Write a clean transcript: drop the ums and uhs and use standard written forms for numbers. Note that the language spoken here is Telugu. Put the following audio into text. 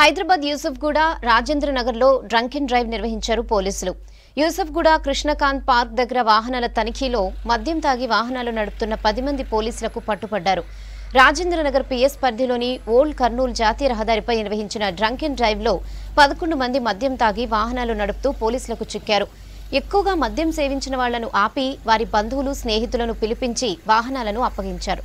హైదరాబాద్ యూసుఫ్గూడ రాజేంద్ర నగర్లో డ్రంక్ అండ్ డ్రైవ్ నిర్వహించారు పోలీసులు. యూసుఫ్గూడ కృష్ణకాంత్ పార్క్ దగ్గర వాహనాల తనిఖీలో మద్యం తాగి వాహనాలు నడుపుతున్న 10 మంది పోలీసులకు పట్టుపడ్డారు. రాజేంద్ర నగర్ పిఎస్ పరిధిలోని ఓల్డ్ కర్నూల్ జాతీయ రహదారిపై నిర్వహించిన డ్రంక్ అండ్ డ్రైవ్ లో 11 మంది మద్యం తాగి వాహనాలు నడుపుతూ పోలీసులకు చిక్కారు. ఎక్కువగా మద్యం సేవించిన వాళ్లను ఆపి వారి బంధువులు స్నేహితులను పిలిపించి వాహనాలను అప్పగించారు.